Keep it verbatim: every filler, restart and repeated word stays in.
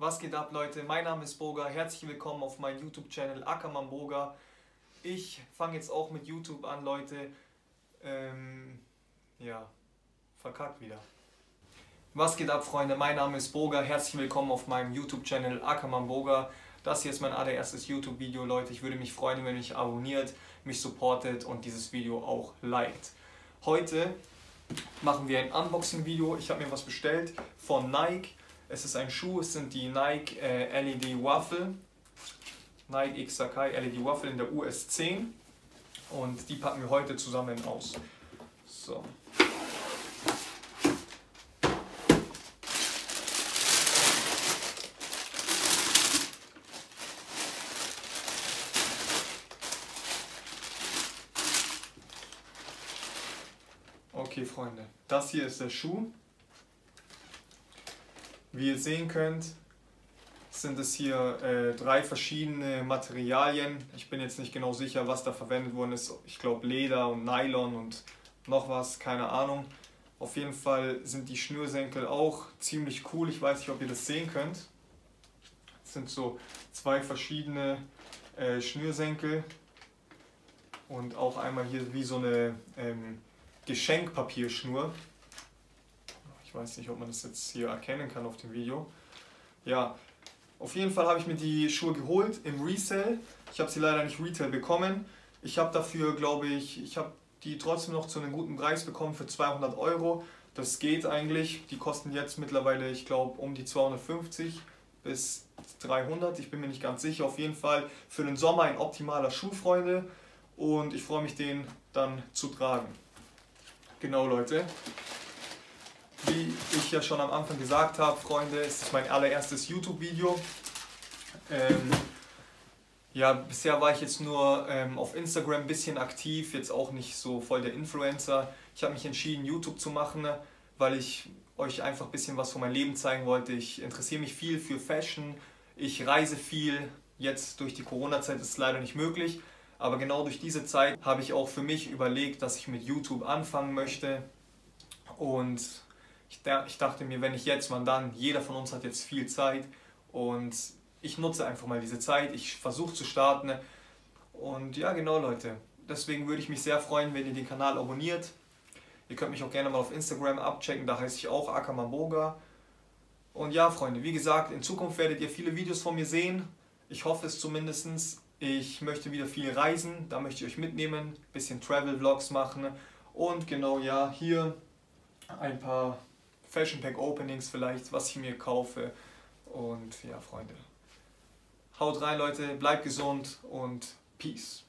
Was geht ab, Leute? Mein Name ist Boga. Herzlich willkommen auf meinem YouTube-Channel ackermanboga. Ich fange jetzt auch mit YouTube an, Leute. Ähm, ja, verkackt wieder. Was geht ab, Freunde? Mein Name ist Boga. Herzlich willkommen auf meinem YouTube-Channel ackermanboga. Das hier ist mein allererstes YouTube-Video, Leute. Ich würde mich freuen, wenn ihr mich abonniert, mich supportet und dieses Video auch liked. Heute machen wir ein Unboxing-Video. Ich habe mir was bestellt von Nike. Es ist ein Schuh, es sind die Nike äh, LDWaffle, Nike X Sakai LDWaffle in der U S zehn und die packen wir heute zusammen aus. So. Okay, Freunde, das hier ist der Schuh. Wie ihr sehen könnt, sind es hier äh, drei verschiedene Materialien. Ich bin jetzt nicht genau sicher, was da verwendet worden ist. Ich glaube Leder und Nylon und noch was, keine Ahnung. Auf jeden Fall sind die Schnürsenkel auch ziemlich cool. Ich weiß nicht, ob ihr das sehen könnt. Es sind so zwei verschiedene äh, Schnürsenkel und auch einmal hier wie so eine ähm, Geschenkpapierschnur. Ich weiß nicht, ob man das jetzt hier erkennen kann auf dem Video. Ja, auf jeden Fall habe ich mir die Schuhe geholt im Resale. Ich habe sie leider nicht Retail bekommen. Ich habe dafür, glaube ich, ich habe die trotzdem noch zu einem guten Preis bekommen für zweihundert Euro. Das geht eigentlich. Die kosten jetzt mittlerweile, ich glaube, um die zweihundertfünfzig bis dreihundert. Ich bin mir nicht ganz sicher. Auf jeden Fall für den Sommer ein optimaler Schuh, Freunde. Und ich freue mich, den dann zu tragen. Genau, Leute. Wie ich ja schon am Anfang gesagt habe, Freunde, es ist mein allererstes YouTube-Video. Ähm, ja, bisher war ich jetzt nur ähm, auf Instagram ein bisschen aktiv, jetzt auch nicht so voll der Influencer. Ich habe mich entschieden, YouTube zu machen, weil ich euch einfach ein bisschen was von meinem Leben zeigen wollte. Ich interessiere mich viel für Fashion, ich reise viel. Jetzt durch die Corona-Zeit ist es leider nicht möglich, aber genau durch diese Zeit habe ich auch für mich überlegt, dass ich mit YouTube anfangen möchte. Und ich dachte mir, wenn ich jetzt, wann dann? Jeder von uns hat jetzt viel Zeit und ich nutze einfach mal diese Zeit. Ich versuche zu starten und ja, genau, Leute. Deswegen würde ich mich sehr freuen, wenn ihr den Kanal abonniert. Ihr könnt mich auch gerne mal auf Instagram abchecken, da heiße ich auch ackermanboga. Und ja, Freunde, wie gesagt, in Zukunft werdet ihr viele Videos von mir sehen. Ich hoffe es zumindest. Ich möchte wieder viel reisen, da möchte ich euch mitnehmen, ein bisschen Travel-Vlogs machen und genau, ja, hier ein paar Fashion Pack Openings vielleicht, was ich mir kaufe. Und ja, Freunde, haut rein, Leute, bleibt gesund und Peace.